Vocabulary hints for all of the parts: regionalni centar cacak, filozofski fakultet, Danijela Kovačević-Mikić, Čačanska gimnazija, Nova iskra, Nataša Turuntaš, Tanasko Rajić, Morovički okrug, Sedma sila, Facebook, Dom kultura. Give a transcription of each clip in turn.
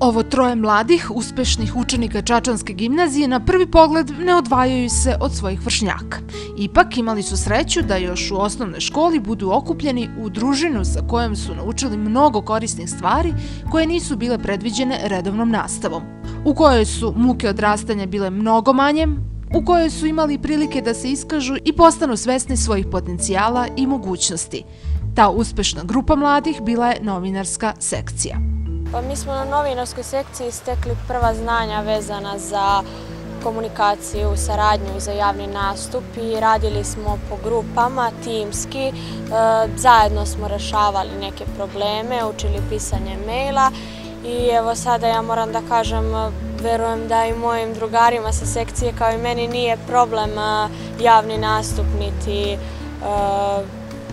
Ovo troje mladih, uspešnih učenika Čačanske gimnazije na prvi pogled ne odvajaju se od svojih vršnjaka. Ipak imali su sreću da još u osnovnoj školi budu okupljeni u družinu sa kojom su naučili mnogo korisnih stvari koje nisu bile predviđene redovnom nastavom, u kojoj su muke odrastanja bile mnogo manje, u kojoj su imali prilike da se iskažu i postanu svesni svojih potencijala i mogućnosti. Ta uspešna grupa mladih bila je novinarska sekcija. Mi smo na novinarskoj sekciji stekli prva znanja vezana za komunikaciju, saradnju i za javni nastup i radili smo po grupama, timski, zajedno smo rešavali neke probleme, učili pisanje maila i evo sada ja moram da kažem, verujem da i mojim drugarima sa sekcije kao i meni nije problem javni nastup niti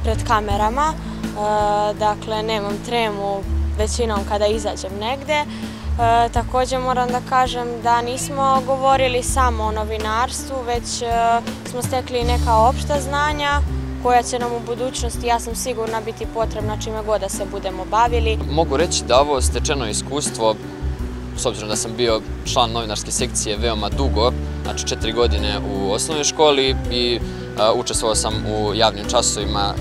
pred kamerama, dakle nemam tremu većinom kada izađem negde. Također moram da kažem da nismo govorili samo o novinarstvu, već smo stekli neka opšta znanja koja će nam u budućnosti, ja sam sigurna, biti potrebna čime god da se budemo bavili. Mogu reći da ovo stečeno iskustvo, s obzirom da sam bio član novinarske sekcije veoma dugo, znači 4 godine u osnovnoj školi i učestvovao sam u javnim časovima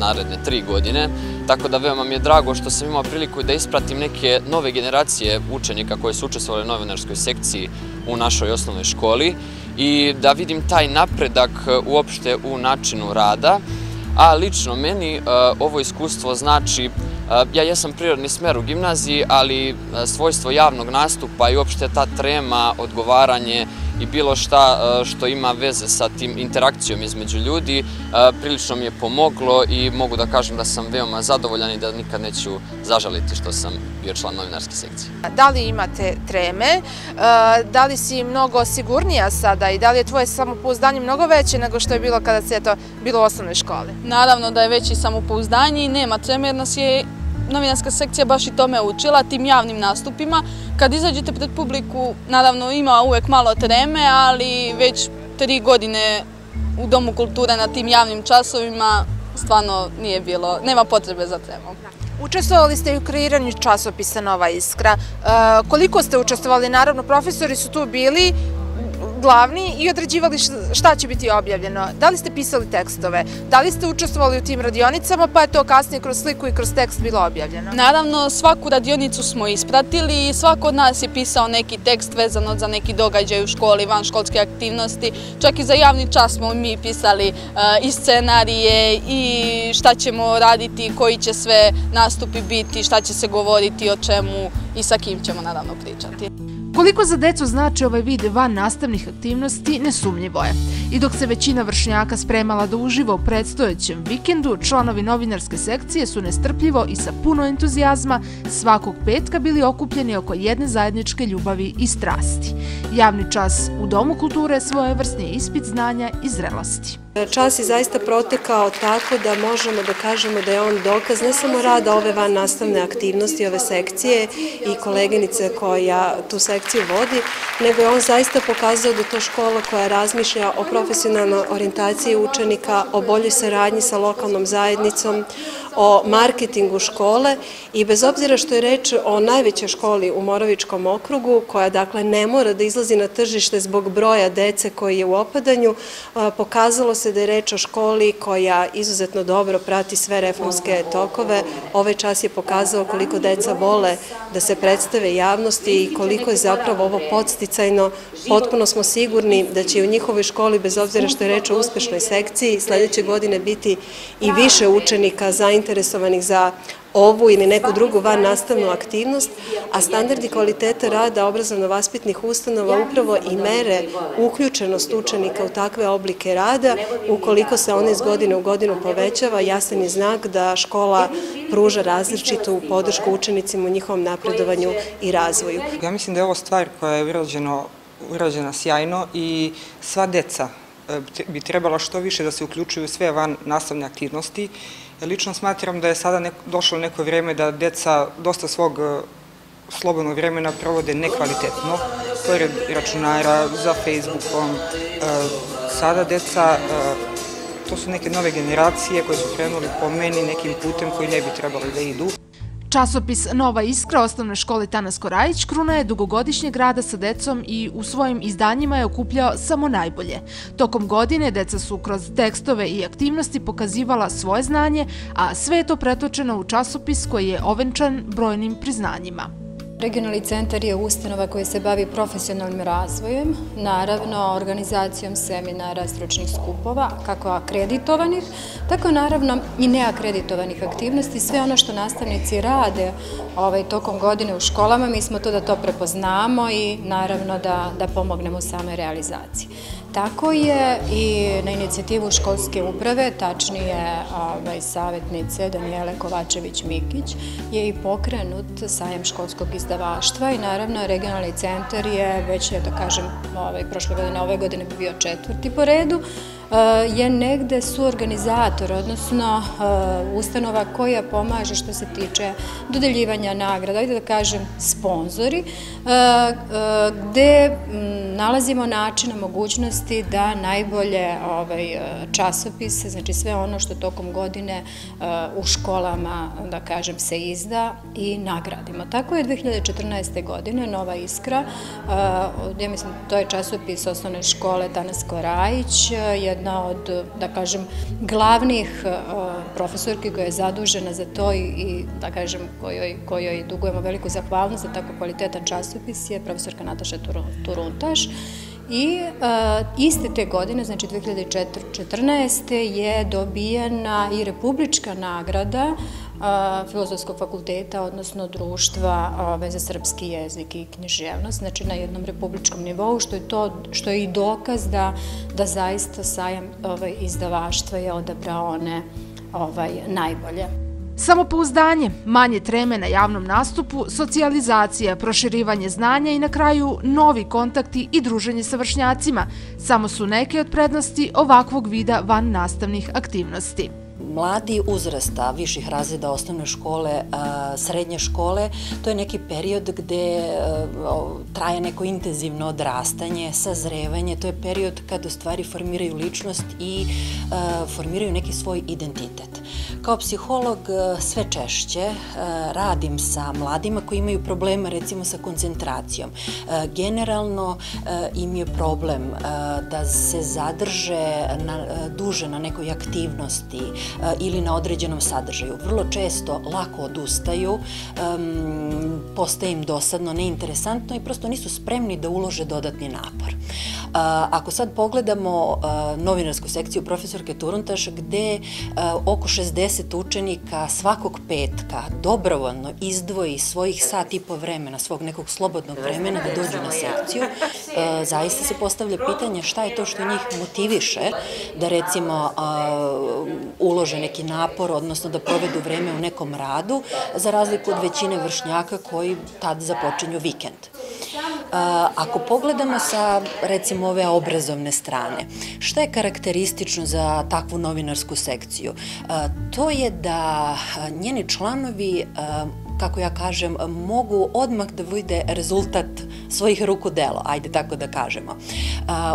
naredne 3 godine, tako da veoma mi je drago što sam imao priliku da ispratim neke nove generacije učenika koje su učestvovali u novinarskoj sekciji u našoj osnovnoj školi i da vidim taj napredak uopšte u načinu rada, a lično meni ovo iskustvo znači, ja jesam prirodni smer u gimnaziji, ali svojstvo javnog nastupa i uopšte ta trema, odgovaranje i bilo šta što ima veze sa tim interakcijom između ljudi, prilično mi je pomoglo i mogu da kažem da sam veoma zadovoljan i da nikad neću zažaliti što sam bio član novinarske sekcije. Da li imate treme, da li si mnogo sigurnija sada i da li je tvoje samopouzdanje mnogo veće nego što je bilo kada se to bilo u osnovnoj školi? Naravno da je veće samopouzdanje i nema treme jer nas je novinarska sekcija baš i tome učila, tim javnim nastupima. Kad izađete pred publiku, naravno ima uvek malo treme, ali već 3 godine u Domu kultura na tim javnim časovima stvarno nije bilo, nema potrebe za tremom. Učestvovali ste i u kreiranju časopisa Nova iskra. Koliko ste učestvovali? Naravno, profesori su tu bili glavni i određivali šta će biti objavljeno. Da li ste pisali tekstove? Da li ste učestvovali u tim radionicama pa je to kasnije kroz sliku i kroz tekst bilo objavljeno? Naravno, svaku radionicu smo ispratili i svako od nas je pisao neki tekst vezano za neki događaj u školi, van školske aktivnosti. Čak i za javni čas smo mi pisali i scenarije i šta ćemo raditi, koji će sve nastupi biti, šta će se govoriti, o čemu i sa kim ćemo naravno pričati. Koliko za decu znači ovaj vid van nastavnih aktivnosti, nesumnjivo je. I dok se većina vršnjaka spremala da uživa u predstojećem vikendu, članovi novinarske sekcije su nestrpljivo i sa puno entuzijazma svakog petka bili okupljeni oko jedne zajedničke ljubavi i strasti. Javni čas u Domu kulture svojevrsni je ispit znanja i zrelosti. Čas je zaista protekao tako da možemo da kažemo da je on dokaz ne samo rada ove van nastavne aktivnosti, ove sekcije i koleginice koja tu sekciju vodi, nego je on zaista pokazao da je to škola koja razmišlja o profesionalnoj orijentaciji učenika, o boljoj saradnji sa lokalnom zajednicom, o marketingu škole i bez obzira što je reč o najvećoj školi u Morovičkom okrugu, koja dakle ne mora da izlazi na tržište zbog broja dece koji je u opadanju, pokazalo se da je reč o školi koja izuzetno dobro prati sve reformske tokove. Ovaj čas je pokazao koliko deca vole da se predstave javnosti i koliko je zapravo ovo podsticajno. Potpuno smo sigurni da će u njihovoj školi, bez obzira što je reč o uspešnoj sekciji, sljedeće godine biti i više učenika zainteresovanih za ovu ili neku drugu van nastavnu aktivnost, a standardi kvaliteta rada obrazovno-vaspitnih ustanova upravo i mere uključenost učenika u takve oblike rada, ukoliko se one iz godine u godinu povećava, jasan je znak da škola pruža različitu podršku učenicima u njihovom napredovanju i razvoju. Ja mislim da je ovo stvar koja je urađena sjajno i sva deca bi trebala što više da se uključuju u sve van nastavne aktivnosti. Lično smatram da je sada došlo neko vrijeme da deca dosta svog slobodnog vremena provode nekvalitetno, pored računara, za Facebookom. Sada deca, to su neke nove generacije koje su krenuli po meni nekim putem koji ne bi trebali da idu. Časopis Nova iskra osnovne škole Tanasko Rajić kruna je dugogodišnjeg rada sa decom i u svojim izdanjima je okupljao samo najbolje. Tokom godine deca su kroz tekstove i aktivnosti pokazivala svoje znanje, a sve je to pretočeno u časopis koji je ovenčan brojnim priznanjima. Regionalni centar je ustanova koja se bavi profesionalnim razvojem, naravno organizacijom seminara, stručnih skupova, kako akreditovanih, tako naravno i neakreditovanih aktivnosti. Sve ono što nastavnici rade tokom godine u školama, mi smo tu da to prepoznamo i naravno da pomognemo u samoj realizaciji. Tako je i na inicijativu školske uprave, tačnije savjetnice Danijele Kovačević-Mikić, je i pokrenut sajam školskog izdavaštva i naravno regionalni centar je već, prošle godine, ove godine bi bio četvrti po redu, je negde suorganizator, odnosno ustanova koja pomaže što se tiče dodeljivanja nagrada, sponzori, gde nalazimo načina mogućnosti da najbolje časopise, znači sve ono što tokom godine u školama se izda i nagradimo. Tako je 2014. godine Nova iskra, ja mislim to je časopis osnovne škole Tanasko Rajić, jedna od, glavnih profesorki koja je zadužena za to i, kojoj dugujemo veliku zahvalnost za tako kvalitetan časopis je profesorka Nataša Turuntaš. I iste te godine, znači 2014. je dobijena i republička nagrada filozofskog fakulteta, odnosno društva za srpski jezik i književnost, znači na jednom republičkom nivou, što je i dokaz da zaista sajam izdavaštva je odabrao one najbolje. Samopouzdanje, manje treme na javnom nastupu, socijalizacija, proširivanje znanja i na kraju novi kontakti i druženje sa vršnjacima samo su neke od prednosti ovakvog vida van nastavnih aktivnosti. Mladi uzrasta viših razreda osnovne škole, srednje škole, to je neki period gde traje neko intenzivno odrastanje, sazrevanje, to je period kad u stvari formiraju ličnost i formiraju neki svoj identitet. Kao psiholog sve češće radim sa mladima koji imaju problema recimo sa koncentracijom. Generalno im je problem da se zadrže duže na nekoj aktivnosti ili na određenom sadržaju. Vrlo često lako odustaju, postaje im dosadno, neinteresantno i prosto nisu spremni da ulože dodatni napor. Ako sad pogledamo novinarsku sekciju profesorke Turuntaš gde oko 60 učenika svakog petka dobrovoljno izdvoji svojih sat i po vremena, svog nekog slobodnog vremena da dođu na sekciju, zaista se postavlja pitanje šta je to što njih motiviše da recimo ulože neki napor, odnosno da provedu vreme u nekom radu, za razliku od većine vršnjaka koji tad započinju vikend. Ako pogledamo sa, recimo, ove obrazovne strane, šta je karakteristično za takvu novinarsku sekciju? To je da njeni članovi, kako ja kažem, mogu odmah da vide rezultat svojih rukodela, ajde tako da kažemo.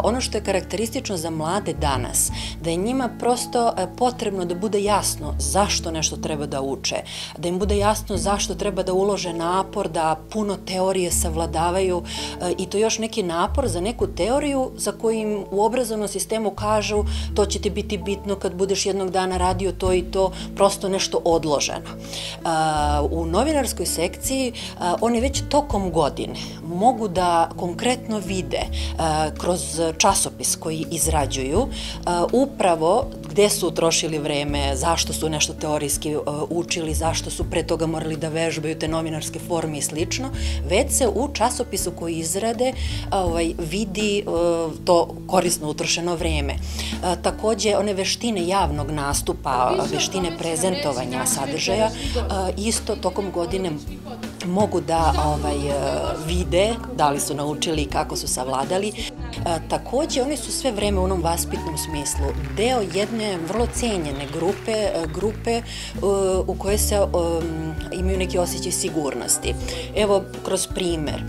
Ono što je karakteristično za mlade danas, da je njima prosto potrebno da bude jasno zašto nešto treba da uče, da im bude jasno zašto treba da ulože napor, da puno teorije savladavaju i to još neki napor za neku teoriju za koju im u obrazovnom sistemu kažu to će ti biti bitno kad budeš jednog dana radio to i to, prosto nešto odloženo. U novinarskoj sekciji oni već tokom godine mogu da konkretno vide kroz časopis koji izrađuju upravo gde su utrošili vreme, zašto su nešto teorijski učili, zašto su pre toga morali da vežbaju te novinarske forme i slično, već se u časopisu koji izrade vidi to korisno utrošeno vreme. Takođe, one veštine javnog nastupa, veštine prezentovanja sadržaja, isto tokom godine mogu da vide da li su naučili i kako su savladali. Također, oni su sve vreme u onom vaspitnom smislu deo jedne vrlo cenjene grupe u kojoj se imaju neki osjećaj sigurnosti. Evo, kroz primer,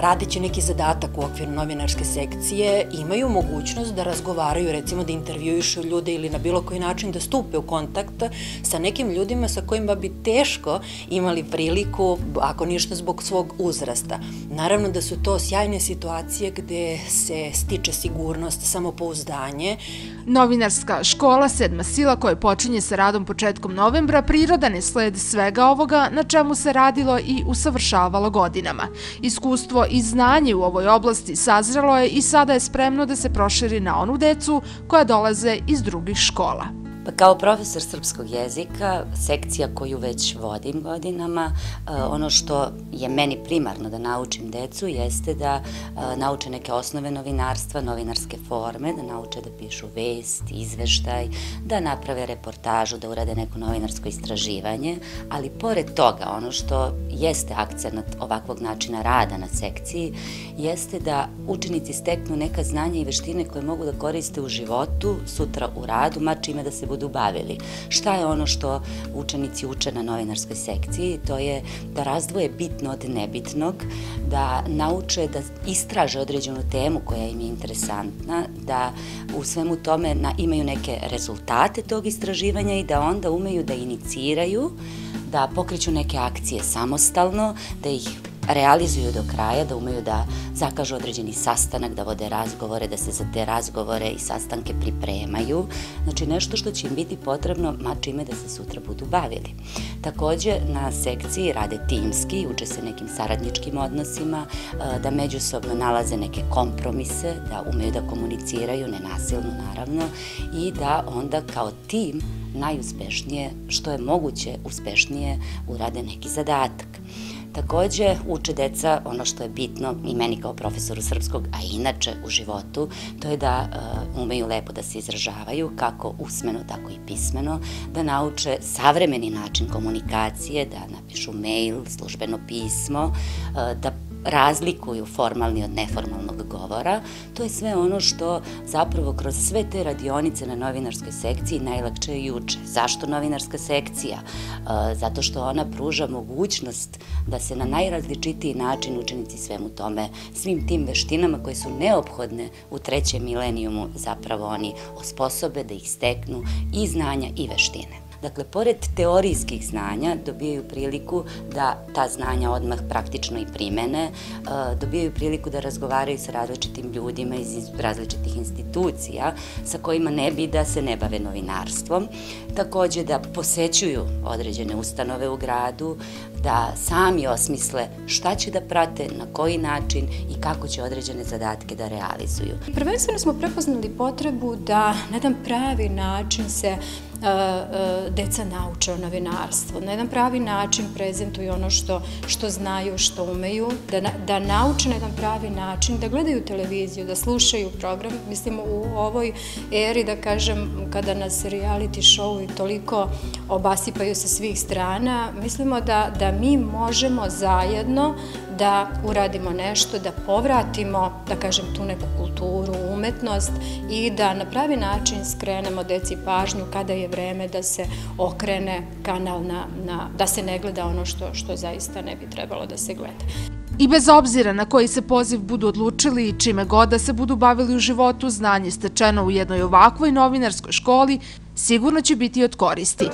radeći neki zadatak u okviru novinarske sekcije, imaju mogućnost da razgovaraju, recimo da intervjujušu ljude ili na bilo koji način da stupe u kontakt sa nekim ljudima sa kojima bi teško imali priliku, ako ništa zbog svog uzrasta. Naravno da su to sjajne situacije gde se stiče sigurnost, samopouzdanje. Novinarska škola Sedma sila, koja počinje sa radom početkom novembra, prirodan je sled svega ovoga na čemu se radilo i usavršavalo godinama. Iskustvo i znanje u ovoj oblasti sazrelo je i sada je spremno da se proširi na onu decu koja dolaze iz drugih škola. Kao profesor srpskog jezika, sekcija koju već vodim godinama, ono što je meni primarno da naučim decu jeste da nauče neke osnove novinarstva, novinarske forme, da nauče da pišu vest, izveštaj, da naprave reportažu, da urade neko novinarsko istraživanje, ali pored toga ono što jeste akcenat ovakvog načina rada na sekciji jeste da učenici steknu neka znanja i veštine koje mogu da koriste u životu, sutra u radu, ma čime da se budu bavili. Šta je ono što učenici uče na novinarskoj sekciji? To je da razdvoje bitno od nebitnog, da nauče da istraže određenu temu koja im je interesantna, da u svemu tome imaju neke rezultate tog istraživanja i da onda umeju da iniciraju, da pokreću neke akcije samostalno, da ih realizuju do kraja, da umeju da zakažu određeni sastanak, da vode razgovore, da se za te razgovore i sastanke pripremaju. Znači nešto što će im biti potrebno, ma čime da se sutra budu bavili. Također na sekciji rade timski, uče se nekim saradničkim odnosima, da međusobno nalaze neke kompromise, da umeju da komuniciraju, nenasilno naravno, i da onda kao tim najuspešnije, što je moguće uspešnije, urade neki zadatak. Također uče deca ono što je bitno i meni kao profesoru srpskog, a inače u životu, to je da umeju lepo da se izražavaju, kako usmeno, tako i pismeno, da nauče savremeni način komunikacije, da napišu mail, službeno pismo, da razlikuju formalni od neformalnog govora. To je sve ono što zapravo kroz sve te radionice na novinarskoj sekciji najlakše je uče. Zašto novinarska sekcija? Zato što ona pruža mogućnost da se na najrazličitiji način učenici svemu tome, svim tim veštinama koje su neophodne u trećem milenijumu, zapravo oni osposobe da ih steknu i znanja i veštine. Dakle, pored teorijskih znanja dobijaju priliku da ta znanja odmah praktično i primene, dobijaju priliku da razgovaraju sa različitim ljudima iz različitih institucija sa kojima ne bi da se ne bave novinarstvom, također da posećuju određene ustanove u gradu, da sami osmisle šta će da prate, na koji način i kako će određene zadatke da realizuju. Prvenstveno smo prepoznali potrebu da na jedan pravi način se deca nauče o novinarstvu, na jedan pravi način prezentuju ono što znaju, što umeju, da nauče na jedan pravi način, da gledaju televiziju, da slušaju program. Mislim, u ovoj eri, da kažem, kada nas reality show toliko obasipaju sa svih strana, mislimo da mi možemo zajedno da uradimo nešto, da povratimo, da kažem, tu neku kulturu, umetnost i da na pravi način skrenemo deci pažnju kada je vreme da se okrene kanal, da se ne gleda ono što zaista ne bi trebalo da se gleda. I bez obzira na koji se poziv budu odlučili i čime god da se budu bavili u životu, znanje stečeno u jednoj ovakvoj novinarskoj školi sigurno će biti od koristi.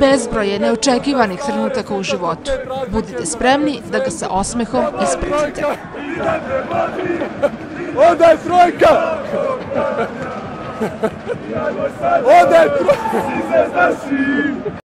Bezbroj je neočekivanih trenutaka u životu. Budite spremni da ga sa osmehom ispratite. Onda je trojka! Onda je trojka!